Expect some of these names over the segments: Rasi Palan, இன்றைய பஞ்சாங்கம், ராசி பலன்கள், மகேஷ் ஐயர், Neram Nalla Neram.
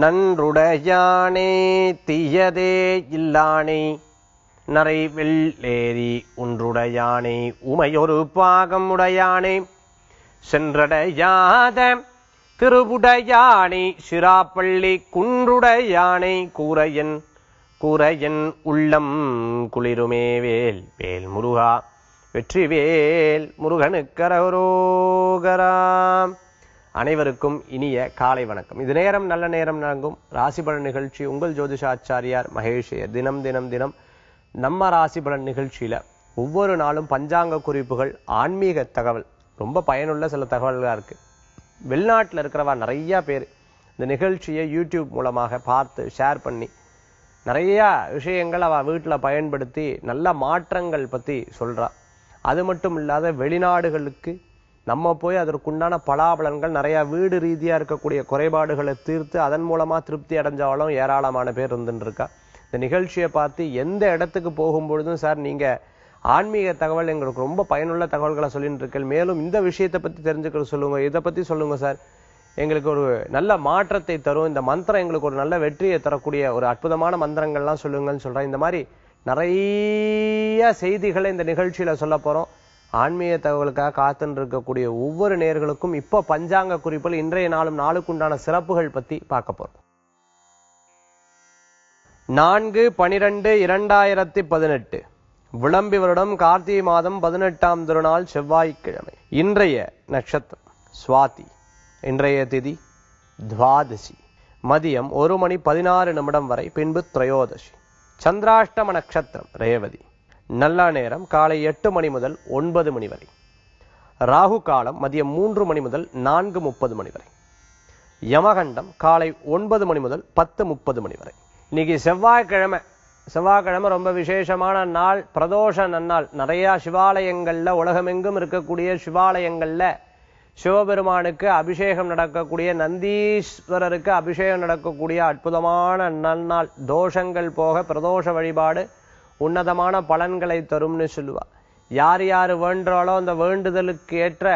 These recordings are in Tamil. நன்றுடையானே தீயதே இல்லானே நரை வெள்ளேறி ஒன்றுடையானே உமையொரு பாகமுடையானே சென்றடையாத திருவுடையானே சிராப்பள்ளி குன்றுடையானே கூரையன் உள்ளம் குளிருமே வேல் வேல் முருகா வெற்றிவேல் முருகனுக்கரோகரா. அனைவருக்கும் இனிய காலை வணக்கம். இது நேரம், நல்ல நேரம். நாங்கும் ராசி பலன் நிகழ்ச்சி, உங்கள் ஜோதிஷாச்சாரியார் மகேஷையர். தினம் நம்ம ராசி பலன் நிகழ்ச்சியில் ஒவ்வொரு நாளும் பஞ்சாங்க குறிப்புகள், ஆன்மீக தகவல், ரொம்ப பயனுள்ள சில தகவல்களாக இருக்குது. வெளிநாட்டில் இருக்கிறவா நிறையா பேர் இந்த நிகழ்ச்சியை யூடியூப் மூலமாக பார்த்து ஷேர் பண்ணி நிறையா விஷயங்கள் அவள் வீட்டில் பயன்படுத்தி நல்ல மாற்றங்கள் பற்றி சொல்கிறா. அது மட்டும் இல்லாத வெளிநாடுகளுக்கு நம்ம போய் அதற்குண்டான பலாபலன்கள் நிறையா வீடு ரீதியாக இருக்கக்கூடிய குறைபாடுகளை தீர்த்து அதன் மூலமாக திருப்தி அடைஞ்சாலும் ஏராளமான பேர் இருந்துருக்கா. இந்த நிகழ்ச்சியை பார்த்து எந்த இடத்துக்கு போகும்பொழுதும், சார் நீங்கள் ஆன்மீக தகவல் எங்களுக்கு ரொம்ப பயனுள்ள தகவல்களை சொல்லிட்டு இருக்கேன், மேலும் இந்த விஷயத்தை பற்றி தெரிஞ்சுக்கிறது சொல்லுங்கள், இதை பற்றி சொல்லுங்கள் சார், எங்களுக்கு ஒரு நல்ல மாற்றத்தை தரும், இந்த மந்திரம் எங்களுக்கு ஒரு நல்ல வெற்றியை தரக்கூடிய ஒரு அற்புதமான மந்திரங்கள்லாம் சொல்லுங்கள்னு சொல்கிறேன். இந்த மாதிரி நிறைய செய்திகளை இந்த நிகழ்ச்சியில் சொல்ல போகிறோம். ஆன்மீக தகவலுக்காக காத்துன்னு இருக்கக்கூடிய ஒவ்வொரு நேயர்களுக்கும் இப்போ பஞ்சாங்க குறிப்பில் இன்றைய நாளும் நாளுக்குண்டான சிறப்புகள் பற்றி பார்க்க போகிறோம். 4/12/2018 விளம்பி வருடம், கார்த்திகை மாதம் 18ஆம் திருநாள், செவ்வாய்க்கிழமை. இன்றைய நட்சத்திரம் சுவாதி. இன்றைய திதி துவாதசி, மதியம் 1:16 வரை, பின்பு திரையோதசி. சந்திராஷ்டம நட்சத்திரம் ரேவதி. நல்ல நேரம் காலை 8 முதல் 9 வரை. ராகு காலம் மதியம் 3 முதல் 4:30 வரை. யமகண்டம் காலை 9 முதல் 10:30 வரை. இன்னைக்கு செவ்வாய்க்கிழமை. செவ்வாய்க்கிழமை ரொம்ப விசேஷமான நாள், பிரதோஷ நன்னாள். நிறையா சிவாலயங்களில், உலகமெங்கும் இருக்கக்கூடிய சிவாலயங்களில் சிவபெருமானுக்கு அபிஷேகம் நடக்கக்கூடிய, நந்தீஸ்வரருக்கு அபிஷேகம் நடக்கக்கூடிய அற்புதமான நன்னாள். தோஷங்கள் போக பிரதோஷ வழிபாடு உன்னதமான பலன்களை தரும்னு சொல்லுவாள். யார் யார் வேண்டாலோ அந்த வேண்டுதலுக்கு ஏற்ற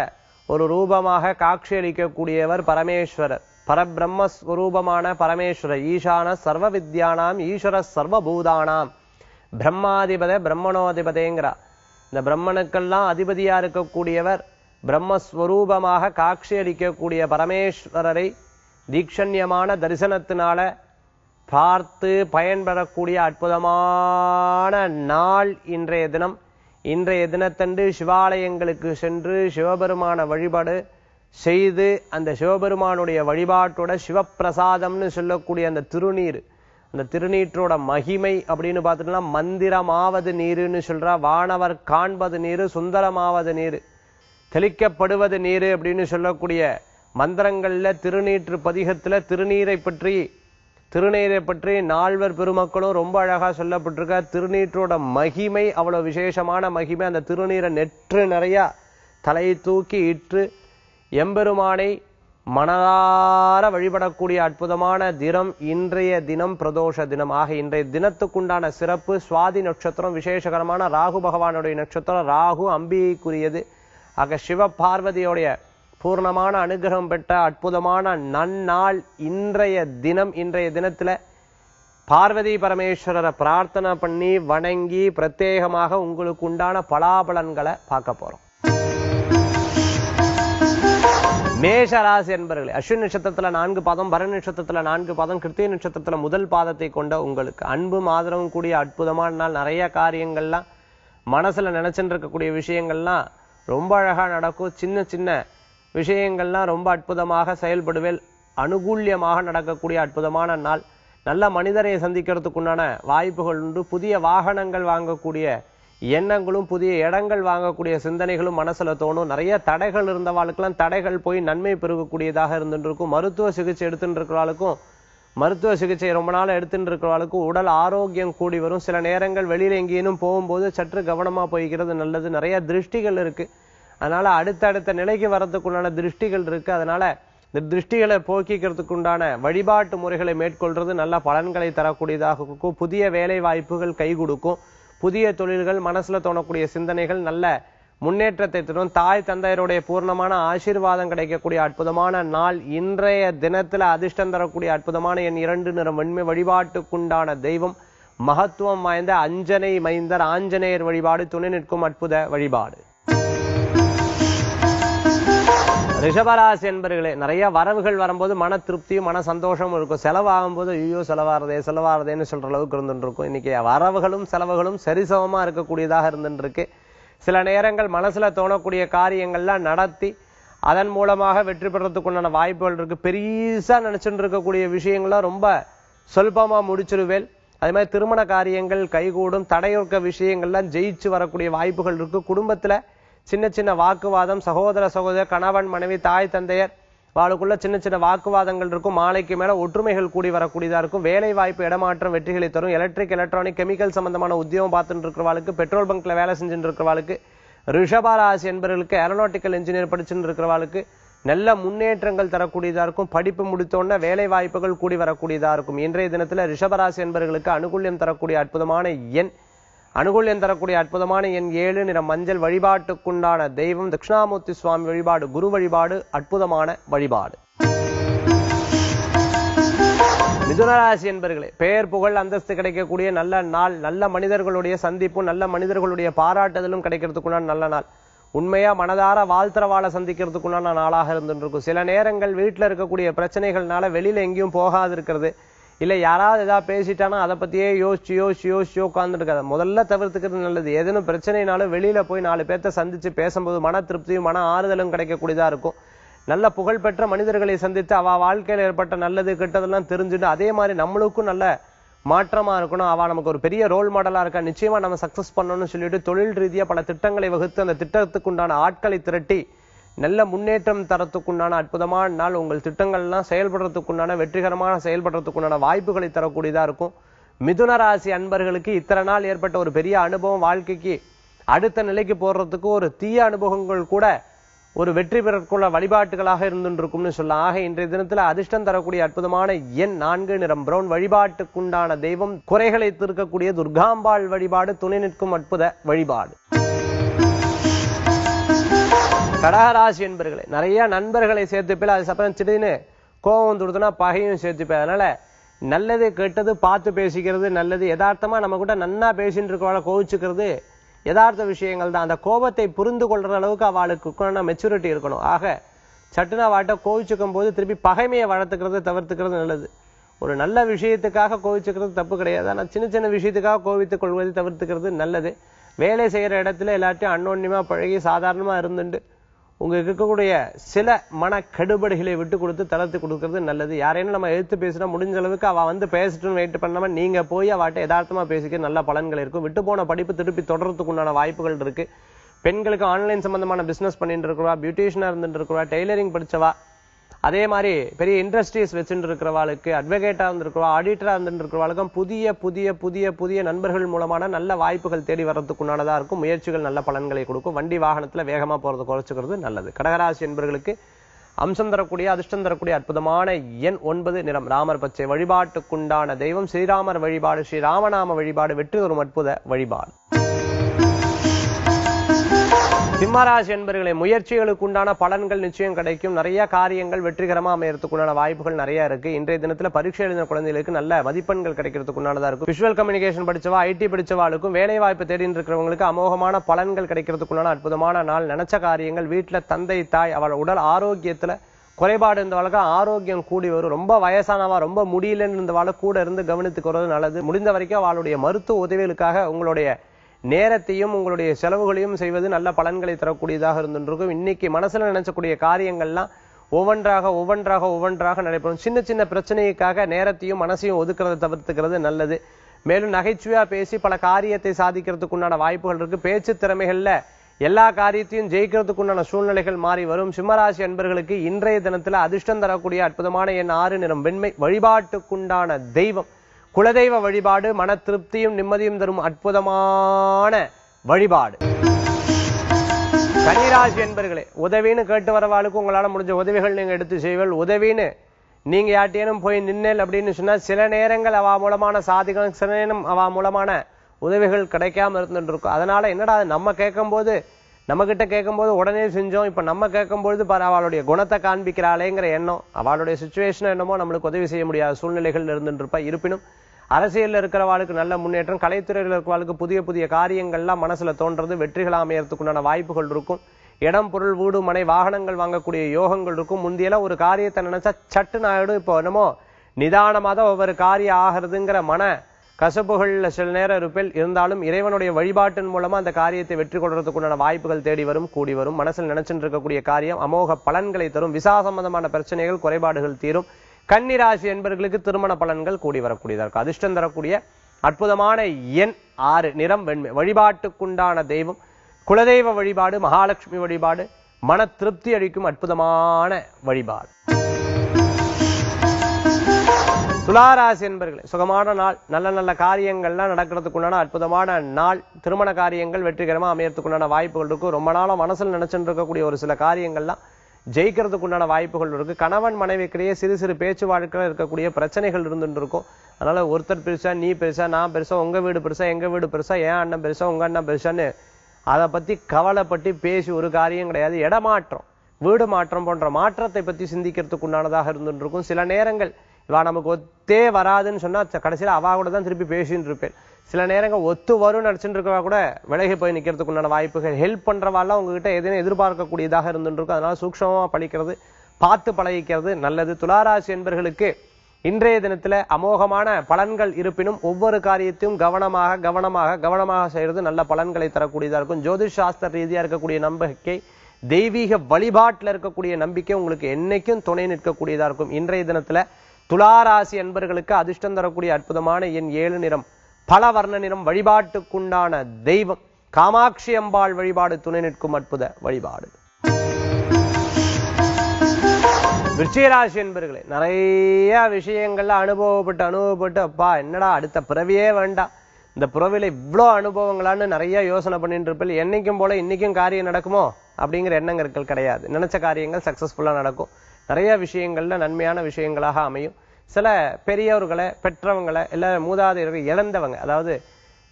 ஒரு ரூபமாக காட்சியளிக்கக்கூடியவர் பரமேஸ்வரர். பரபிரம்மஸ்வரூபமான பரமேஸ்வரர் ஈசான சர்வ வித்யானாம் ஈஸ்வர சர்வபூதானாம் பிரம்மாதிபதே பிரம்மணோதிபதேங்கிறா. இந்த பிரம்மனுக்கெல்லாம் அதிபதியாக இருக்கக்கூடியவர், பிரம்மஸ்வரூபமாக காட்சியளிக்கக்கூடிய பரமேஸ்வரரை தீட்சண்யமான தரிசனத்தினால பார்த்து பயன்பெறக்கூடிய அற்புதமான நாள் இன்றைய தினம். இன்றைய தினத்தன்று சிவாலயங்களுக்கு சென்று சிவபெருமான வழிபாடு செய்து, அந்த சிவபெருமானுடைய வழிபாட்டோட சிவப்பிரசாதம்னு சொல்லக்கூடிய அந்த திருநீர், அந்த திருநீற்றோட மகிமை அப்படின்னு பார்த்துட்டோம்னா, மந்திரமாவது நீருன்னு சொல்கிறா. வானவர் காண்பது நீர், சுந்தரமாவது நீர், தெளிக்கப்படுவது நீர் அப்படின்னு சொல்லக்கூடிய மந்திரங்களில் திருநீற்று பதிகத்தில் திருநீரை பற்றி நால்வர் பெருமக்களும் ரொம்ப அழகாக சொல்லப்பட்டிருக்கா. திருநீற்றோட மகிமை அவ்வளோ விசேஷமான மகிமை. அந்த திருநீரை நெற்று நிறையா தலை தூக்கி இற்று எம்பெருமானை மனதார வழிபடக்கூடிய அற்புதமான தினம் இன்றைய தினம், பிரதோஷ தினம். ஆக இன்றைய தினத்துக்குண்டான சிறப்பு சுவாதி நட்சத்திரம், விசேஷகரமான ராகு பகவானுடைய நட்சத்திரம். ராகு அம்பிகைக்குரியது. ஆக சிவ பார்வதியோடைய பூர்ணமான அனுகிரகம் பெற்ற அற்புதமான நன்னாள் இன்றைய தினம். இன்றைய தினத்தில் பார்வதி பரமேஸ்வரரை பிரார்த்தனை பண்ணி வணங்கி பிரத்யேகமாக உங்களுக்கு உண்டான பலாபலன்களை பார்க்க போகிறோம். மேஷராசி என்பர்களே, அஸ்வின் நட்சத்திரத்தில் 4 பாதம், பரணி நட்சத்திரத்தில் 4 பாதம், கிருத்திகை நட்சத்திரத்தில் முதல் பாதத்தை கொண்ட உங்களுக்கு அன்பும் ஆதரவும் கூடிய அற்புதமான நாள். நிறைய காரியங்கள்லாம் மனசில் நினச்சிட்டு இருக்கக்கூடிய விஷயங்கள்லாம் ரொம்ப அழகாக நடக்கும். சின்ன சின்ன விஷயங்கள்லாம் ரொம்ப அற்புதமாக செயல்படுவேல், அனுகூல்யமாக நடக்கக்கூடிய அற்புதமான நாள். நல்ல மனிதரை சந்திக்கிறதுக்குண்டான வாய்ப்புகள் உண்டு. புதிய வாகனங்கள் வாங்கக்கூடிய எண்ணங்களும் புதிய இடங்கள் வாங்கக்கூடிய சிந்தனைகளும் மனசில் தோணும். நிறைய தடைகள் இருந்தவாளுக்கெல்லாம் தடைகள் போய் நன்மை பெருகக்கூடியதாக இருந்துருக்கும். மருத்துவ சிகிச்சை எடுத்துட்டு இருக்கிறவாளுக்கும், மருத்துவ சிகிச்சை ரொம்ப நாள் எடுத்துட்டு இருக்கிறவாளுக்கும் உடல் ஆரோக்கியம் கூடி வரும். சில நேரங்கள் வெளியில் எங்கேயும் போகும்போது சற்று கவனமாக போய்க்கிறது நல்லது. நிறைய திருஷ்டிகள் இருக்குது, அதனால் அடுத்தடுத்த நிலைக்கு வரத்துக்குண்டான திருஷ்டிகள் இருக்குது. அதனால் இந்த திருஷ்டிகளை போக்கிக்கிறதுக்குண்டான வழிபாட்டு முறைகளை மேற்கொள்வது நல்ல பலன்களை தரக்கூடியதாக இருக்கும். புதிய வேலை வாய்ப்புகள் கை கொடுக்கும். புதிய தொழில்கள், மனசில் தோணக்கூடிய சிந்தனைகள், நல்ல முன்னேற்றத்தை தரும் தாய் தந்தையருடைய பூர்ணமான ஆசீர்வாதம் கிடைக்கக்கூடிய அற்புதமான நாள். இன்றைய தினத்துல அதிர்ஷ்டம் தரக்கூடிய அற்புதமான என் 2 நிறம் வெண்மை. வழிபாட்டுக்குண்டான தெய்வம் மகத்துவம் வாய்ந்த அஞ்சனை மைந்தர் ஆஞ்சநேயர் வழிபாடு துணை நிற்கும் அற்புத வழிபாடு. ரிஷபராசி என்பர்களே, நிறைய வரவுகள் வரும்போது மன திருப்தியும் மன சந்தோஷமும் இருக்கும். செலவாகும் போது ஐயோ செலவாகிறதேன்னு சொல்ற அளவுக்கு இருந்துருக்கும். இன்னைக்கு வரவுகளும் செலவுகளும் சரிசமமா இருக்கக்கூடியதாக இருந்துருக்கு. சில நேரங்கள் மனசுல தோணக்கூடிய காரியங்கள்லாம் நடத்தி அதன் மூலமாக வெற்றி பெறத்துக்குண்டான வாய்ப்புகள் இருக்கு. பெரியசா நினைச்சுட்டு இருக்கக்கூடிய விஷயங்கள்லாம் ரொம்ப சொல்பமா முடிச்சிருவேல். அதே மாதிரி திருமண காரியங்கள் கைகூடும். தடையொர்க்க விஷயங்கள்லாம் ஜெயிச்சு வரக்கூடிய வாய்ப்புகள் இருக்கு. குடும்பத்துல சின்ன சின்ன வாக்குவாதம், சகோதர சகோதரர், கணவன் மனைவி, தாய் தந்தையர் வாளுக்குள்ள சின்ன சின்ன வாக்குவாதங்கள் இருக்கும். மாலைக்கு மேல ஒற்றுமைகள் கூடி வரக்கூடியதா இருக்கும். வேலை வாய்ப்பு இடமாற்றம் வெற்றிகளை தரும். எலக்ட்ரிக், எலக்ட்ரானிக், கெமிக்கல் சம்பந்தமான உத்தியோகம் பார்த்துட்டு இருக்கிறவாளுக்கு, பெட்ரோல் பங்க்ல வேலை செஞ்சுட்டு இருக்கிறவாளுக்கு, ரிஷபராசி என்பவர்களுக்கு ஏரோநாட்டிக்கல் இன்ஜினியர் படிச்சுட்டு இருக்கிறவாளுக்கு நல்ல முன்னேற்றங்கள் தரக்கூடியதா இருக்கும். படிப்பு முடித்தோடனே வேலை வாய்ப்புகள் கூடி வரக்கூடியதா இருக்கும். இன்றைய தினத்துல ரிஷபராசி என்பவர்களுக்கு அனுகூல்யம் தரக்கூடிய அற்புதமான எண் எண் 7 நிறம் மஞ்சள். வழிபாட்டுக்குண்டான தெய்வம் தட்சிணாமூர்த்தி சுவாமி வழிபாடு குரு வழிபாடு அற்புதமான வழிபாடு. மிதுனராசி என்பர்களே, பெயர் புகழ் அந்தஸ்து கிடைக்கக்கூடிய நல்ல நாள். நல்ல மனிதர்களுடைய சந்திப்பும் நல்ல மனிதர்களுடைய பாராட்டுதலும் கிடைக்கிறதுக்குண்டான நல்ல நாள். உண்மையா மனதார வாழ்த்துறவாளை சந்திக்கிறதுக்குண்டான நாளாக இருந்துருக்கும். சில நேரங்கள் வீட்டுல இருக்கக்கூடிய பிரச்சனைகள்னால வெளியில எங்கேயும் போகாது இருக்கிறது. இல்லை யாராவது ஏதாவது பேசிட்டானா அதை பத்தியே யோசிச்சு உட்காந்துருக்காது. முதல்ல தவிர்த்துக்கிறது நல்லது. ஏதேனும் பிரச்சனைனாலும் வெளியில போய் 4 பேர்த்த சந்திச்சு பேசும்போது மன திருப்தியும் மன ஆறுதலும் கிடைக்கக்கூடியதா இருக்கும். நல்ல புகழ்பெற்ற மனிதர்களை சந்தித்து அவ வாழ்க்கையில் ஏற்பட்ட நல்லது கெட்டதெல்லாம் தெரிஞ்சுட்டு அதே மாதிரி நம்மளுக்கும் நல்ல மாற்றமா இருக்கணும். அவ நமக்கு ஒரு பெரிய ரோல் மாடலா இருக்கா, நிச்சயமா நம்ம சக்சஸ் பண்ணணும்னு சொல்லிட்டு தொழில் ரீதியா பல திட்டங்களை வகுத்து அந்த திட்டத்துக்குண்டான ஆட்களை திரட்டி நல்ல முன்னேற்றம் தரத்துக்குண்டான அற்புதமான நாள். உங்கள் திட்டங்கள்லாம் செயல்படுறதுக்குண்டான வெற்றிகரமான செயல்படுறதுக்குண்டான வாய்ப்புகளை தரக்கூடியதா இருக்கும். மிதுன ராசி அன்பர்களுக்கு இத்தனை நாள் ஏற்பட்ட ஒரு பெரிய அனுபவம் வாழ்க்கைக்கு அடுத்த நிலைக்கு போடுறதுக்கு ஒரு தீய அனுபவங்கள் கூட ஒரு வெற்றி பெறக்குள்ள வழிபாட்டுகளாக இருந்துருக்கும்னு சொல்ல. ஆக இன்றைய தினத்துல அதிர்ஷ்டம் தரக்கூடிய அற்புதமான எண் 4 நிறம் பிரவுன். வழிபாட்டுக்குண்டான தெய்வம் குறைகளை தீர்க்கக்கூடிய துர்காம்பாள் வழிபாடு துணை நிற்கும் அற்புத வழிபாடு. கடகராசி என்பர்களே, நிறைய நண்பர்களை சேர்த்துப்பில் அதுக்கப்புறம் திடீர்னு கோபம் தொடுத்துனா பகையும் சேர்த்துப்பேன். அதனால நல்லது கெட்டது பார்த்து பேசிக்கிறது நல்லது. யதார்த்தமா நம்ம கூட நன்னா பேசிட்டு இருக்கவாள கோவிச்சுக்கிறது யதார்த்த விஷயங்கள் தான். அந்த கோபத்தை புரிந்து கொள்ற அளவுக்கு அவளுக்கு மெச்சூரிட்டி இருக்கணும். ஆக சட்டுனா வாட்ட கோவிச்சுக்கும் போது திருப்பி பகைமையை வளர்த்துக்கிறது தவிர்த்துக்கிறது நல்லது. ஒரு நல்ல விஷயத்துக்காக கோவிச்சுக்கிறது தப்பு கிடையாது. ஆனால் சின்ன சின்ன விஷயத்துக்காக கோவித்துக் கொள்வதை தவிர்த்துக்கிறது நல்லது. வேலை செய்யற இடத்துல எல்லாத்தையும் அன்னோன்யமா பழகி சாதாரணமா இருந்துட்டு உங்களுக்கு இருக்கக்கூடிய சில மன கெடுபடுகளை விட்டு கொடுத்து தளர்த்து கொடுக்கறது நல்லது. யாரையும் நம்ம எழுத்து பேசினா முடிஞ்ச அளவுக்கு அவ வந்து பேசிட்டுன்னு வெயிட் பண்ணாம நீங்க போய் அவட்ட யதார்த்தமா பேசிக்க நல்ல பலன்கள் இருக்கும். விட்டு போன படிப்பு திருப்பி தொடர்றதுக்குண்டான வாய்ப்புகள் இருக்கு. பெண்களுக்கு ஆன்லைன் சம்பந்தமான பிசினஸ் பண்ணிட்டு இருக்கிறவா, பியூட்டிஷியனா இருந்துட்டு இருக்கிறவா, டெய்லரிங் படிச்சவா, அதே மாதிரி பெரிய இண்டஸ்ட்ரீஸ் வச்சுட்டு இருக்கிறவாளுக்கு, அட்வொகேட்டா இருந்திருக்கிறவா, ஆடிட்டரா இருந்துட்டு இருக்கிறவாளுக்கும் புதிய புதிய புதிய புதிய நண்பர்கள் மூலமான நல்ல வாய்ப்புகள் தேடி வர்றதுக்குண்டானதா இருக்கும். முயற்சிகள் நல்ல பலன்களை கொடுக்கும். வண்டி வாகனத்துல வேகமா போறது குறைச்சுக்கிறது நல்லது. கடகராசி என்பர்களுக்கு அம்சம் தரக்கூடிய அதிர்ஷ்டம் தரக்கூடிய அற்புதமான எண் 9 நிறம் ராமர் பச்சை. வழிபாட்டுக்குண்டான தெய்வம் ஸ்ரீராமர் வழிபாடு ஸ்ரீராமநாம வழிபாடு வெற்றி தரும் அற்புத வழிபாடு. சிம்மராசி என்பர்களே, முயற்சிகளுக்கு உண்டான பலன்கள் நிச்சயம் கிடைக்கும். நிறைய காரியங்கள் வெற்றிகரமா அமையறதுக்குண்டான வாய்ப்புகள் நிறைய இருக்கு. இன்றைய தினத்துல பரீட்சை எழுதின குழந்தைகளுக்கு நல்ல மதிப்பெண்கள் கிடைக்கிறதுக்குண்டானதா இருக்கும். விஷுவல் கம்யூனிகேஷன் படிச்சவா, ஐடி படிச்சவாளுக்கும் வேலை வாய்ப்பு தேடிட்டு இருக்கிறவங்களுக்கு அமோகமான பலன்கள் கிடைக்கிறதுக்குண்டான அற்புதமான நாள். நினைச்ச காரியங்கள் வீட்டுல தந்தை தாய் அவள் உடல் ஆரோக்கியத்துல குறைபாடு இருந்தவாளுக்கு ஆரோக்கியம் கூடி வரும். ரொம்ப வயசானவா ரொம்ப முடியலன்னு இருந்தவாளை கூட இருந்து கவனித்துக்கிறது நல்லது. முடிந்த வரைக்கும் அவளுடைய மருத்துவ உதவிகளுக்காக உங்களுடைய நேரத்தையும் உங்களுடைய செலவுகளையும் செய்வது நல்ல பலன்களை தரக்கூடியதாக இருந்துருக்கும். இன்னைக்கு மனசுல நினைச்சக்கூடிய காரியங்கள்லாம் ஒவ்வொன்றாக நடைபெறும். சின்ன சின்ன பிரச்சனைக்காக நேரத்தையும் மனசையும் ஒதுக்கிறத தவிர்த்துக்கிறது நல்லது. மேலும் நகைச்சுவையா பேசி பல காரியத்தை சாதிக்கிறதுக்குண்டான வாய்ப்புகள் இருக்கு. பேச்சு திறமைகள்ல எல்லா காரியத்தையும் ஜெயிக்கிறதுக்குண்டான சூழ்நிலைகள் மாறி வரும். சிம்மராசி அன்பர்களுக்கு இன்றைய தினத்துல அதிர்ஷ்டம் தரக்கூடிய அற்புதமான எண் 6 நிறம் வெண்மை. வழிபாட்டுக்குண்டான தெய்வம் குலதெய்வ வழிபாடு மன திருப்தியும் நிம்மதியும் தரும் அற்புதமான வழிபாடு. கன்னிராசி என்பர்களே, உதவின்னு கேட்டு வரவாளுக்கு உங்களால முடிஞ்ச உதவிகள் நீங்க எடுத்து செய்வீர்கள். உதவின்னு நீங்க யார்ட்டேனும் போய் நின்னல் அப்படின்னு சொன்னா சில நேரங்கள் அவ மூலமான சாதிகள் சில நேரம் அவ மூலமான உதவிகள் கிடைக்காம இருந்துட்டு இருக்கும். அதனால என்னடா நம்ம கேட்கும் போது நமக்கிட்ட கேட்கும்போது உடனே செஞ்சோம். இப்ப நம்ம கேட்கும்போது அவளுடைய குணத்தை காண்பிக்கிறாளேங்கிற எண்ணம், அவளுடைய சுச்சுவேஷன் என்னமோ, நம்மளுக்கு உதவி செய்ய முடியாத சூழ்நிலைகள் இருந்துருப்பா. இருப்பினும் அரசியலில் இருக்கிறவாளுக்கு நல்ல முன்னேற்றம், கலைத்துறையில் இருக்கிறவாளுக்கு புதிய புதிய காரியங்கள்லாம் மனசுல தோன்றது, வெற்றிகள் அமையறதுக்குண்டான வாய்ப்புகள் இருக்கும். இடம், பொருள், வீடு, மனை, வாகனங்கள் வாங்கக்கூடிய யோகங்கள் இருக்கும். முந்தியெல்லாம் ஒரு காரியத்தை நினைச்சா சட்டுன்னு ஆயிடும். இப்போ என்னமோ நிதானமாக தான் ஒவ்வொரு காரியம் ஆகிறதுங்கிற மன கசப்புகளில் சில நேரம் இருப்பில் இருந்தாலும் இறைவனுடைய வழிபாட்டின் மூலமா அந்த காரியத்தை வெற்றி கொள்றதுக்குண்டான வாய்ப்புகள் தேடி வரும், கூடி வரும். மனசில் நினைச்சுட்டு இருக்கக்கூடிய காரியம் அமோக பலன்களை தரும். விசா சம்பந்தமான பிரச்சனைகள், குறைபாடுகள் தீரும். கன்னிராசி என்பவர்களுக்கு திருமண பலன்கள் கூடி வரக்கூடியதாக இருக்கும். அதிர்ஷ்டம் தரக்கூடிய அற்புதமான எண் 6, நிறம் வெண்மை. வழிபாட்டுக்குண்டான தெய்வம் குலதெய்வ வழிபாடு, மகாலட்சுமி வழிபாடு. மன திருப்தி அளிக்கும் அற்புதமான வழிபாடு. துளாராசி என்பர்களே, சுகமான நாள், நல்ல நல்ல காரியங்கள்லாம் நடக்கிறதுக்குண்டான அற்புதமான நாள். திருமண காரியங்கள் வெற்றிகரமாக அமையறதுக்குண்டான வாய்ப்புகள் இருக்கு. ரொம்ப நாளா மனசில் நினைச்சுட்டு இருக்கக்கூடிய ஒரு சில காரியங்கள்லாம் ஜெயிக்கிறதுக்குண்டான வாய்ப்புகள் இருக்கு. கணவன் மனைவிக்கிடையே சிறு சிறு பேச்சு வழக்கில் இருக்கக்கூடிய பிரச்சனைகள் இருந்துட்டு இருக்கும். அதனால ஒருத்தர் பெருசா, நீ பெருசா, நான் பெருசா, உங்க வீடு பெருசா, எங்க வீடு பெருசா, என் அண்ணன் பெருசா, உங்க அண்ணன் பெருசான்னு அதை பத்தி கவலைப்பட்டு பேசி ஒரு காரியம் கிடையாது. இடமாற்றம், வீடு மாற்றம் போன்ற மாற்றத்தை பத்தி சிந்திக்கிறதுக்கு உண்டானதாக இருந்துட்டு இருக்கும். சில நேரங்கள் இவா நமக்கு ஒத்தே வராதுன்னு சொன்னா கடைசியில் அவா கூட தான் திருப்பி பேசின்னு இருப்பேன். சில நேரங்கள் ஒத்து வரும்னு நினைச்சுட்டு இருக்கவா கூட விலகி போய் நிக்கிறதுக்கு உண்டான வாய்ப்புகள். ஹெல்ப் பண்றவாலாம் உங்ககிட்ட எதுன்னு எதிர்பார்க்கக்கூடியதாக இருந்துட்டு இருக்கும். அதனால சூக்ஷமா பழிக்கிறது, பார்த்து பழகிக்கிறது நல்லது. துளாராசி என்பர்களுக்கு இன்றைய தினத்துல அமோகமான பலன்கள் இருப்பினும் ஒவ்வொரு காரியத்தையும் கவனமாக கவனமாக கவனமாக செய்யறது நல்ல பலன்களை தரக்கூடியதா இருக்கும். ஜோதிஷ் சாஸ்திர ரீதியா இருக்கக்கூடிய நம்பிக்கை, தெய்வீக வழிபாட்டுல இருக்கக்கூடிய நம்பிக்கை உங்களுக்கு என்னைக்கும் துணை நிற்கக்கூடியதா இருக்கும். இன்றைய தினத்துல துளாராசி அன்பர்களுக்கு அதிர்ஷ்டம் தரக்கூடிய அற்புதமான எண் 7, நிறம் பல வர்ண நிறம். வழிபாட்டுக்குண்டான தெய்வம் காமாட்சி அம்பாள் வழிபாடு துணை நிற்கும் அற்புத வழிபாடு. விருச்சிகராசி என்பர்களே, நிறைய விஷயங்கள்ல அனுபவப்பட்டு அப்பா என்னடா அடுத்த பிறவியே வேண்டாம், இந்த பிறவில இவ்வளோ அனுபவங்களான்னு நிறைய யோசனை பண்ணிட்டு இருப்பில் என்னைக்கும் போல இன்னைக்கும் காரியம் நடக்குமோ அப்படிங்கிற எண்ணங்கள் கிடையாது. நினைச்ச காரியங்கள் சக்சஸ்ஃபுல்லா நடக்கும். நிறைய விஷயங்கள்ல நன்மையான விஷயங்களாக அமையும். சில பெரியவர்களை, பெற்றவங்களை, எல்லா மூதாதையர்கள், இழந்தவங்க, அதாவது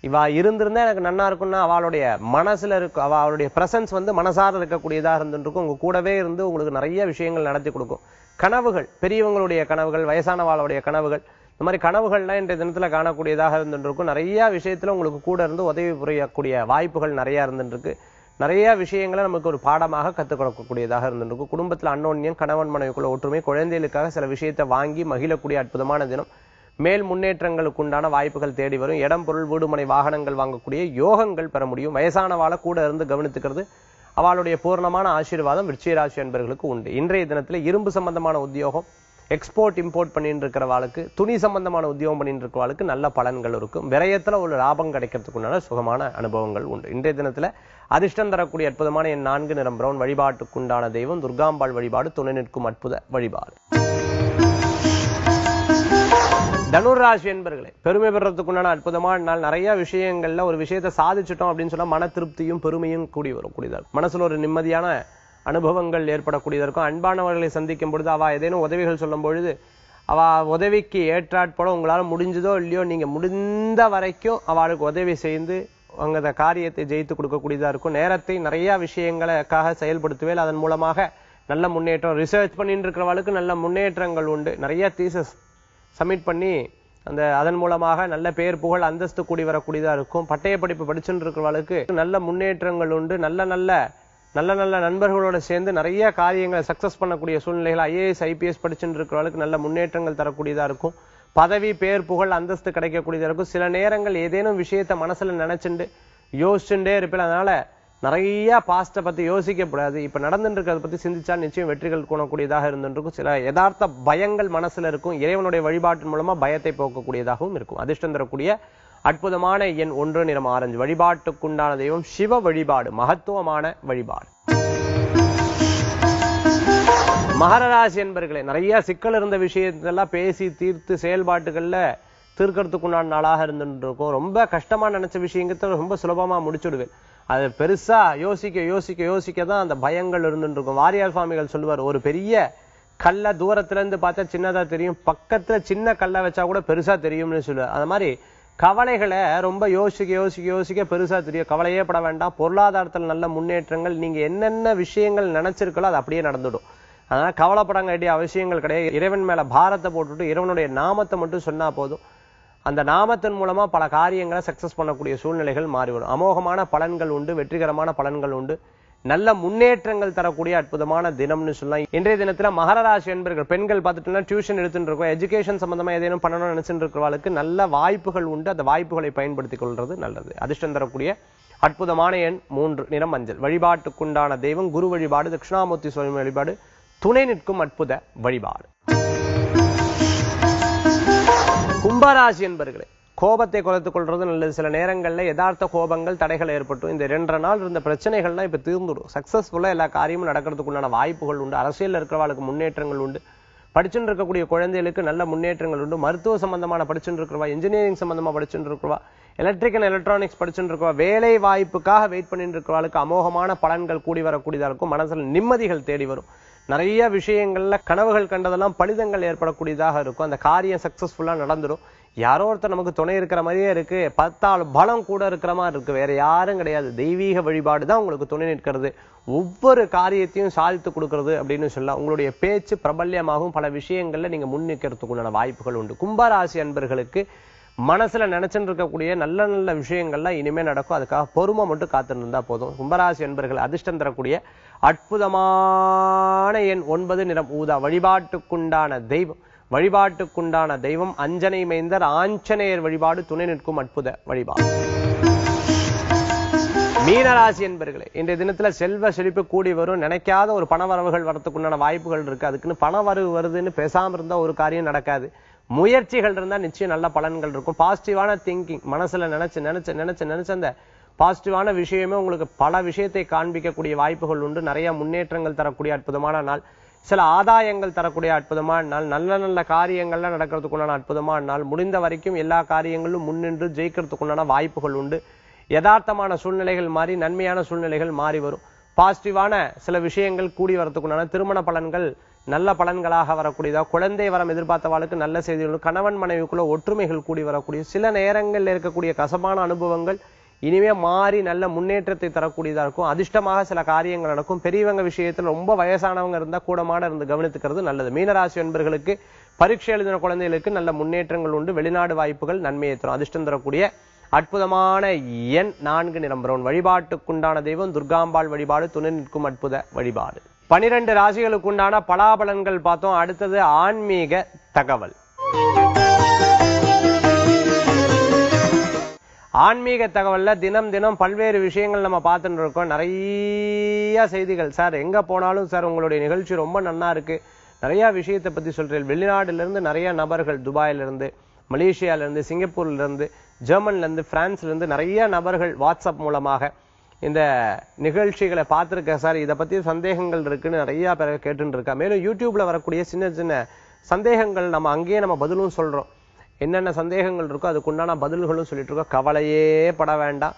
இவா இருந்திருந்தா எனக்கு நன்னா இருக்கும்னா அவளுடைய மனசுல இருக்கும், அவளுடைய பிரசன்ஸ் மனசார இருக்கக்கூடியதாக இருந்துருக்கும். உங்க கூடவே இருந்து உங்களுக்கு நிறைய விஷயங்கள் நடத்தி கொடுக்கும். கனவுகள், பெரியவங்களுடைய கனவுகள், வயசானவாளுடைய கனவுகள், இந்த மாதிரி கனவுகள்லாம் இன்றைய தினத்துல காணக்கூடியதாக இருந்துருக்கும். நிறைய விஷயத்துல உங்களுக்கு கூட இருந்து உதவி புரியக்கூடிய வாய்ப்புகள் நிறைய இருந்துருக்கு. நிறைய விஷயங்களை நமக்கு ஒரு பாடமாக கற்றுக் கொடுக்கக்கூடியதாக இருந்துருக்கும். குடும்பத்துல அன்னோன்யம், கணவன் மனைவிக்குள்ள ஒற்றுமை, குழந்தைகளுக்காக சில விஷயத்தை வாங்கி மகிழக்கூடிய அற்புதமான தினம். மேல் முன்னேற்றங்களுக்கு உண்டான வாய்ப்புகள் தேடி வரும். இடம், பொருள், வீடுமனை, வாகனங்கள் வாங்கக்கூடிய யோகங்கள் பெற முடியும். வயசானவாளை கூட இருந்து கவனித்துக்கிறது, அவளுடைய பூர்ணமான ஆசீர்வாதம் விருச்சிகராசி என்பவர்களுக்கு உண்டு. இன்றைய தினத்துல இரும்பு சம்பந்தமான உத்தியோகம், எக்ஸ்போர்ட் இம்போர்ட் பண்ணிட்டு இருக்கிறவாளுக்கு, துணி சம்பந்தமான உத்தியோகம் பண்ணிட்டு இருக்கிறவாளுக்கு நல்ல பலன்கள் இருக்கும். விரயத்துல ஒரு லாபம் கிடைக்கிறதுக்குண்டான சுகமான அனுபவங்கள் உண்டு. இன்றைய தினத்துல அதிர்ஷ்டம் தரக்கூடிய அற்புதமான என் 4, நிறம் பிரவுன். வழிபாட்டுக்குண்டான தெய்வம் துர்காம்பாள் வழிபாடு துணை நிற்கும் அற்புத வழிபாடு. தனுராசி என்பர்களே, பெருமை பெறத்துக்குண்டான அற்புதமான நாள். நிறைய விஷயங்கள்ல ஒரு விஷயத்தை சாதிச்சுட்டோம் அப்படின்னு சொன்னா மன திருப்தியும் பெருமையும் கூடி வரக்கூடியதாக, மனசுல ஒரு நிம்மதியான அனுபவங்கள் ஏற்படக்கூடியதாக இருக்கும். அன்பானவர்களை சந்திக்கும் பொழுது அவ ஏதேனும் உதவிகள் சொல்லும் பொழுது அவ உதவிக்கு ஏற்றாற்பட உங்களால முடிஞ்சதோ இல்லையோ நீங்க முடிந்த வரைக்கும் அவளுக்கு உதவி செய்து அவங்க காரியத்தை ஜெயித்து கொடுக்கக்கூடியதாக இருக்கும். நேரத்தை நிறைய விஷயங்களுக்காக செயல்படுத்துவேன், அதன் மூலமாக நல்ல முன்னேற்றம். ரிசர்ச் பண்ணிட்டு இருக்கிறவளுக்கு நல்ல முன்னேற்றங்கள் உண்டு. நிறைய தீசஸ் சப்மிட் பண்ணி அதன் மூலமாக நல்ல பேர், புகழ், அந்தஸ்து கூடி வரக்கூடியதாக இருக்கும். பட்டய படிப்பு படிச்சுட்டு இருக்கிறவளுக்கு நல்ல முன்னேற்றங்கள் உண்டு. நல்ல நல்ல நல்ல நல்ல நண்பர்களோட சேர்ந்து நிறைய காரியங்களை சக்சஸ் பண்ணக்கூடிய சூழ்நிலைகள். ஐஏஎஸ், ஐபிஎஸ் படிச்சுட்டு இருக்கிறவளுக்கு நல்ல முன்னேற்றங்கள் தரக்கூடியதாக இருக்கும். பதவி, பேர், புகழ், அந்தஸ்து கிடைக்கக்கூடியதாக இருக்கும். சில நேரங்கள் ஏதேனும் விஷயத்த மனசுல நினைச்சுண்டு யோசிச்சுட்டே இருப்பேன். அதனால நிறைய பாஸ்ட்டை பத்தி யோசிக்கப்படாது. இப்ப நடந்துட்டு இருக்கிறத பத்தி சிந்திச்சா நிச்சயம் வெற்றிகள் கூடக்கூடியதாக இருந்துருக்கும். சில யதார்த்த பயங்கள் மனசுல இருக்கும். இறைவனுடைய வழிபாட்டின் மூலமா பயத்தை போக்கக்கூடியதாகவும் இருக்கும். அதிர்ஷ்டம் தரக்கூடிய அற்புதமான எண் 1, நிறம் ஆரஞ்சு. வழிபாட்டுக்குண்டான தெய்வம் சிவ வழிபாடு, மகத்துவமான வழிபாடு. மகர ராசி என்பர்களே, நிறைய சிக்கல் இருந்த விஷயத்தெல்லாம் பேசி தீர்த்து செயல்பாட்டுகள்ல தீர்க்கறதுக்குண்டான நாளாக இருந்துட்டு இருக்கும். ரொம்ப கஷ்டமா நினைச்ச விஷயங்கிறத ரொம்ப சுலபமா முடிச்சுடுவேன். அது பெருசா யோசிக்க யோசிக்க யோசிக்க தான் அந்த பயங்கள் இருந்துட்டு இருக்கும். வாரியார் சுவாமிகள் சொல்லுவார், ஒரு பெரிய கல்ல தூரத்துல இருந்து பார்த்தா சின்னதா தெரியும், பக்கத்துல சின்ன கல்லை வச்சா கூட பெருசா தெரியும்னு சொல்லுவார். அது மாதிரி கவலைகளை ரொம்ப யோசிக்க யோசிக்க யோசிக்க பெருசா தெரியும். கவலையே பட வேண்டாம். பொருளாதாரத்தில் நல்ல முன்னேற்றங்கள், நீங்க என்னென்ன விஷயங்கள் நினைச்சிருக்கலோ அது அப்படியே நடந்துடும். அதனால கவலைப்படங்க வேண்டிய அவசியங்கள் கிடையாது. இறைவன் மேல பாரத்தை போட்டுட்டு இறைவனுடைய நாமத்தை மட்டும் சொன்னா போதும். அந்த நாமத்தின் மூலமா பல காரியங்களை சக்சஸ் பண்ணக்கூடிய சூழ்நிலைகள் மாறிவிடும். அமோகமான பலன்கள் உண்டு, வெற்றிகரமான பலன்கள் உண்டு, நல்ல முன்னேற்றங்கள் தரக்கூடிய அற்புதமான தினம்னு சொல்லலாம். இன்றைய தினத்துல மகர ராசி என்பர்கள் பெண்கள் பார்த்துட்டோம்னா டியூஷன் எடுத்துட்டு இருக்கோம், எஜுகேஷன் சம்பந்தமா ஏதேனும் பண்ணணும்னு நினைச்சுட்டு இருக்கிறவங்களுக்கு நல்ல வாய்ப்புகள் உண்டு. அந்த வாய்ப்புகளை பயன்படுத்திக் கொள்வது நல்லது. அதிர்ஷ்டம் தரக்கூடிய அற்புதமான எண் 3, நிறம் மஞ்சள். வழிபாட்டுக்குண்டான தெய்வம் குரு வழிபாடு, தட்சிணாமூர்த்தி சுவாமி வழிபாடு, துணை நிற்கும் அற்புத வழிபாடு. கும்பராசி என்பர்களே, கோபத்தை குறைத்துக் கொள்றது நல்லது. சில நேரங்களில் யதார்த்த கோபங்கள் தடைகள் ஏற்பட்டும். இந்த 2 நாள் இருந்த பிரச்சனைகள்லாம் இப்ப தீர்ந்துடும். சக்சஸ்ஃபுல்லா எல்லா காரியமும் நடக்கிறதுக்குண்டான வாய்ப்புகள் உண்டு. அரசியல் இருக்கிறவர்களுக்கு முன்னேற்றங்கள் உண்டு. படிச்சுட்டு இருக்கக்கூடிய குழந்தைகளுக்கு நல்ல முன்னேற்றங்கள் உண்டு. மருத்துவ சம்பந்தமான படிச்சுட்டு இருக்கிறவா, இன்ஜினியரிங் சம்பந்தமா படிச்சுட்டு இருக்கிறவா, எலக்ட்ரிக்கல் எலக்ட்ரானிக்ஸ் படிச்சுட்டு இருக்கிறவா, வேலை வாய்ப்புக்காக வெயிட் பண்ணிட்டு இருக்கிறவர்களுக்கு அமோகமான பலன்கள் கூடி வரக்கூடியதா இருக்கும். மனசுல நிம்மதிகள் தேடி வரும். நிறைய விஷயங்கள்ல கனவுகள் கண்டதெல்லாம் பலிதங்கள் ஏற்படக்கூடியதாக இருக்கும். அந்த காரியம் சக்சஸ்ஃபுல்லா நடந்துடும். யாரோ ஒருத்தர் நமக்கு துணை இருக்கிற மாதிரியே இருக்கு, 10 ஆள் பலம் கூட இருக்கிற மாதிரி இருக்கு, வேற யாரும் கிடையாது. தெய்வீக வழிபாடு தான் உங்களுக்கு துணை நிற்கிறது. ஒவ்வொரு காரியத்தையும் சாதித்து கொடுக்கறது அப்படின்னு சொல்லலாம். உங்களுடைய பேச்சு பிரபல்யமாகவும் பல விஷயங்கள்ல நீங்க முன்னிக்கிறதுக்குள்ளான வாய்ப்புகள் உண்டு. கும்பராசி அன்பர்களுக்கு மனசுல நினைச்சுட்டு இருக்கக்கூடிய நல்ல நல்ல விஷயங்கள்லாம் இனிமே நடக்கும். அதுக்காக பொறுமை மட்டும் காத்திருந்தா போதும். கும்பராசி அன்பர்கள் அதிர்ஷ்டம் தரக்கூடிய அற்புதமான எண் 9, நிறம் ஊதா. வழிபாட்டுக்குண்டான தெய்வம் அஞ்சனை மைந்தர், ஆஞ்சநேயர் வழிபாடு, துணை நிற்கும் அற்புத வழிபாடு. மீனராசி என்பர்களே, இன்றைய தினத்துல செல்வ செழிப்பு கூடி வரும். நினைக்காத ஒரு பணவரவுகள் வரத்துக்குண்டான வாய்ப்புகள் இருக்கு. அதுக்குன்னு பணவரவு வருதுன்னு பேசாம இருந்தா ஒரு காரியம் நடக்காது. முயற்சிகள் இருந்தா நிச்சயம் நல்ல பலன்கள் இருக்கும். பாசிட்டிவான திங்கிங் மனசுல நினைச்சு நினைச்சு நினைச்சு நினைச்சு அந்த பாசிட்டிவான விஷயமே உங்களுக்கு பல விஷயத்தை காண்பிக்கக்கூடிய வாய்ப்புகள் உண்டு. நிறைய முன்னேற்றங்கள் தரக்கூடிய அற்புதமான நாள். சில ஆதாயங்கள் தரக்கூடிய அற்புதமான நாள். நல்ல நல்ல காரியங்கள்லாம் நடக்கிறதுக்குண்டான அற்புதமான நாள். முடிந்த வரைக்கும் எல்லா காரியங்களும் முன்னின்று ஜெயிக்கிறதுக்குண்டான வாய்ப்புகள் உண்டு. யதார்த்தமான சூழ்நிலைகள் மாறி நன்மையான சூழ்நிலைகள் மாறி வரும். பாசிட்டிவான சில விஷயங்கள் கூடி வரத்துக்குண்டான திருமண பலன்கள் நல்ல பலன்களாக வரக்கூடியதா. குழந்தை வரம் எதிர்பார்த்தவாளுக்கு நல்ல செய்திகள். கணவன் மனைவிக்குள்ள ஒற்றுமைகள் கூடி வரக்கூடிய. சில நேரங்களில் இருக்கக்கூடிய கசப்பான அனுபவங்கள் இனிமே மாறி நல்ல முன்னேற்றத்தை தரக்கூடியதா இருக்கும். அதிர்ஷ்டமாக சில காரியங்கள் நடக்கும். பெரியவங்க விஷயத்துல ரொம்ப வயசானவங்க இருந்தா கூடமான இருந்து கவனித்துக்கிறது நல்லது. மீனராசி என்பர்களுக்கு பரீட்சை எழுதின குழந்தைகளுக்கு நல்ல முன்னேற்றங்கள் உண்டு. வெளிநாடு வாய்ப்புகள் நன்மையை தரும். அதிர்ஷ்டம் தரக்கூடிய அற்புதமான எண் 4, நிறம் பிரவுன். வழிபாட்டுக்குண்டான தெய்வம் துர்காம்பாள் வழிபாடு, துணை நிற்கும் அற்புத வழிபாடு. 12 ராசிகளுக்குண்டான பலாபலன்கள் பார்த்தோம். அடுத்தது ஆன்மீக தகவல். ஆன்மீக தகவல்ல தினம் தினம் பல்வேறு விஷயங்கள் நம்ம பார்த்துட்டு இருக்கோம். நிறைய செய்திகள். சார் எங்க போனாலும் சார் உங்களுடைய நிகழ்ச்சி ரொம்ப நல்லா இருக்கு, நிறைய விஷயத்தை பத்தி சொல்றேன். வெளிநாடுல இருந்து நிறைய நபர்கள், துபாயில இருந்து, மலேசியால இருந்து, சிங்கப்பூர்ல இருந்து, ஜெர்மன்ல இருந்து, பிரான்ஸ்ல இருந்து நிறைய நபர்கள் வாட்ஸ்அப் மூலமாக இந்த நிகழ்ச்சிகளை பார்த்துருக்கேன் சார், இதை பற்றி சந்தேகங்கள் இருக்குன்னு நிறையா பேர் கேட்டுட்டு இருக்கா. மேலும் யூடியூப்ல வரக்கூடிய சின்ன சின்ன சந்தேகங்கள் நம்ம அங்கேயே நம்ம பதிலும் சொல்கிறோம். என்னென்ன சந்தேகங்கள் இருக்கோ அதுக்குண்டான பதில்களும் சொல்லிட்டு இருக்கோம். கவலையே பட வேண்டாம்.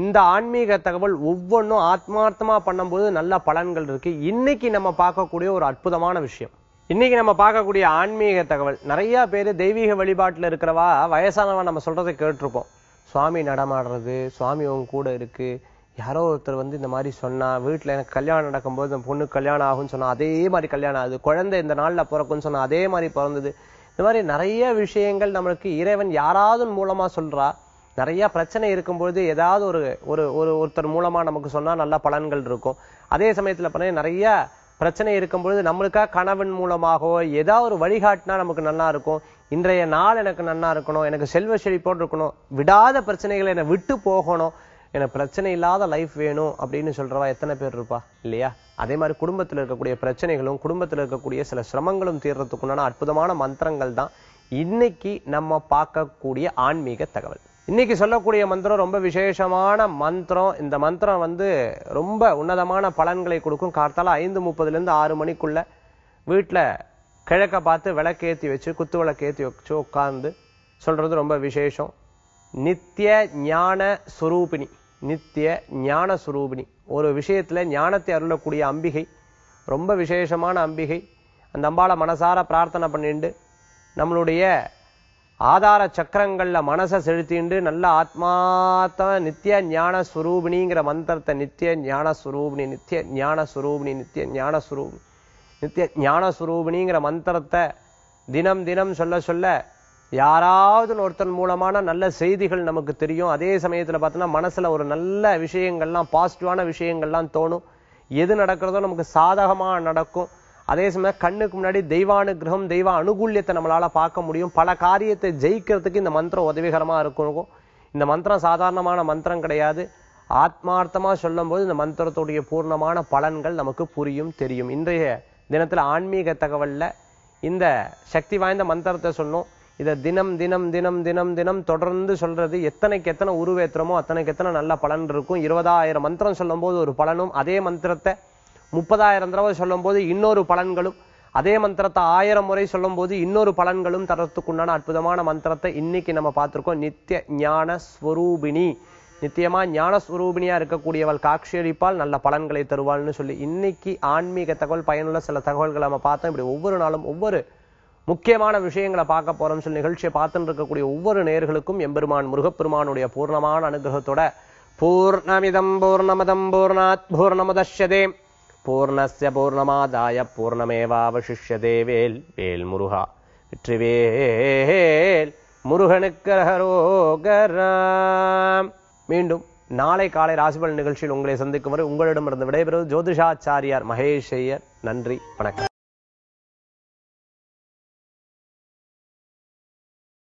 இந்த ஆன்மீக தகவல் ஒவ்வொன்றும் ஆத்மார்த்தமாக பண்ணும்போது நல்ல பலன்கள் இருக்கு. இன்னைக்கு நம்ம பார்க்கக்கூடிய ஒரு அற்புதமான விஷயம். இன்னைக்கு நம்ம பார்க்கக்கூடிய ஆன்மீக தகவல், நிறையா பேர் தெய்வீக வழிபாட்டில் இருக்கிறவா வயசானவா நம்ம சொல்றதை கேட்டிருப்போம். சுவாமி நடமாடுறது, சுவாமி உங்க கூட இருக்கு, யாரோ ஒருத்தர் இந்த மாதிரி சொன்னா, வீட்டில் எனக்கு கல்யாணம் நடக்கும்போது இந்த பொண்ணுக்கு கல்யாணம் ஆகும்னு சொன்னா அதே மாதிரி கல்யாணம் ஆகுது, குழந்தை இந்த நாளில் பிறக்கும்னு சொன்னா அதே மாதிரி பிறந்தது. இந்த மாதிரி நிறைய விஷயங்கள் நம்மளுக்கு இறைவன் யாராவது மூலமா சொல்றா. நிறைய பிரச்சனை இருக்கும்போது ஏதாவது ஒருத்தர் மூலமா நமக்கு சொன்னா நல்ல பலன்கள் இருக்கும். அதே சமயத்துல பார்த்தீங்கன்னா நிறைய பிரச்சனை இருக்கும்பொழுது நம்மளுக்காக கணவன் மூலமாகவோ ஏதாவது ஒரு வழிகாட்டினா நமக்கு நல்லா இருக்கும். இன்றைய நாள் எனக்கு நல்லா இருக்கணும், எனக்கு செல்வ செழிப்போடு இருக்கணும், விடாத பிரச்சனைகளை என்னை விட்டு போகணும், எனக்கு பிரச்சனை இல்லாத லைஃப் வேணும் அப்படின்னு சொல்றவா எத்தனை பேர் இருப்பா இல்லையா? அதே மாதிரி குடும்பத்தில் இருக்கக்கூடிய பிரச்சனைகளும் குடும்பத்தில் இருக்கக்கூடிய சில சிரமங்களும் தீர்றதுக்குண்டான அற்புதமான மந்திரங்கள் தான் இன்னைக்கு நம்ம பார்க்கக்கூடிய ஆன்மீக தகவல். இன்னைக்கு சொல்லக்கூடிய மந்திரம் ரொம்ப விசேஷமான மந்திரம். இந்த மந்திரம் ரொம்ப உன்னதமான பலன்களை கொடுக்கும். கார்த்தால 5:30லேருந்து 6 மணிக்குள்ள வீட்டில் கிழக்க பார்த்து விளக்கேற்றி வச்சு, குத்து விளக்கேற்றி வச்சு உட்கார்ந்து சொல்றது ரொம்ப விசேஷம். நித்திய ஞான சுரூபிணி ஒரு விஷயத்துல ஞானத்தை அருளக்கூடிய அம்பிகை, ரொம்ப விசேஷமான அம்பிகை. அந்த அம்பாளை மனசார பிரார்த்தனை பண்ணிண்டு நம்மளுடைய ஆதார சக்கரங்களில் மனசை செலுத்திண்டு நல்ல ஆத்மாத்த நித்திய ஞான சுரூபிணிங்கிற மந்திரத்தை நித்திய ஞான சுரூபிணி நித்திய ஞான சுரூபிணி நித்திய ஞான சுரூபிணி நித்திய ஞான சுரூபிணிங்கிற மந்திரத்தை தினம் தினம் சொல்ல சொல்ல யாராவது ஒருத்தர் மூலமான நல்ல செய்திகள் நமக்கு தெரியும். அதே சமயத்தில் பார்த்தோன்னா மனசில் ஒரு நல்ல விஷயங்கள்லாம் பாசிட்டிவான விஷயங்கள்லாம் தோணும். எது நடக்கிறதோ நமக்கு சாதகமாக நடக்கும். அதே சமயம் கண்ணுக்கு முன்னாடி தெய்வானுகிரகம் தெய்வ அனுகூல்யத்தை நம்மளால் பார்க்க முடியும். பல காரியத்தை ஜெயிக்கிறதுக்கு இந்த மந்திரம் உதவிகரமாக இருக்கும். இந்த மந்திரம் சாதாரணமான மந்திரம் கிடையாது. ஆத்மார்த்தமாக சொல்லும்போது இந்த மந்திரத்துடைய பூர்ணமான பலன்கள் நமக்கு புரியும் தெரியும். இன்றைய தினத்தில் ஆன்மீக தகவலில் இந்த சக்தி வாய்ந்த மந்திரத்தை சொன்னோம். இதை தினம் தினம் தினம் தினம் தினம் தொடர்ந்து சொல்கிறது எத்தனைக்கு எத்தனை உருவேற்றமோ அத்தனைக்கு எத்தனை நல்ல பலன் இருக்கும். 20,000 மந்திரம் சொல்லும்போது ஒரு பலனும், அதே மந்திரத்தை 30,000 தடவை சொல்லும்போது இன்னொரு பலன்களும், அதே மந்திரத்தை 1000 முறை சொல்லும்போது இன்னொரு பலன்களும் தரத்துக்குண்டான அற்புதமான மந்திரத்தை இன்னைக்கு நம்ம பார்த்துருக்கோம். நித்திய ஞான ஸ்வரூபிணி, நித்தியமாக ஞான ஸ்வரூபிணியாக இருக்கக்கூடியவள் காட்சியளிப்பால் நல்ல பலன்களை தருவாள்னு சொல்லி இன்னைக்கு ஆன்மீக தகவல் பயனுள்ள சில தகவல்களை நம்ம பார்த்தோம். இப்படி ஒவ்வொரு நாளும் ஒவ்வொரு முக்கியமான விஷயங்களை பார்க்க போறோம்னு சொல்லி நிகழ்ச்சியை பார்த்துட்டு இருக்கக்கூடிய ஒவ்வொரு நேயர்களுக்கும் எம்பெருமான் முருகப்பெருமானுடைய பூர்ணமான அனுகிரகத்தோட பூர்ணமிதம் பூர்ணமதம் பூர்ணாத் பூர்ணமுதஷ்யதே பூர்ணஸ்ய பூர்ணமாதாய பூர்ணமேவாவசிஷ்யதே. வேல் வேல் முருகா, வெற்றிவேல் முருகனுக்கு ஹரோகரா. மீண்டும் நாளை காலை ராசிபலன் நிகழ்ச்சியில் உங்களை சந்திக்கும் வரை உங்களிடமிருந்து விடைபெறுவது ஜோதிஷாச்சாரியார் மகேஷ் ஐயர். நன்றி, வணக்கம்.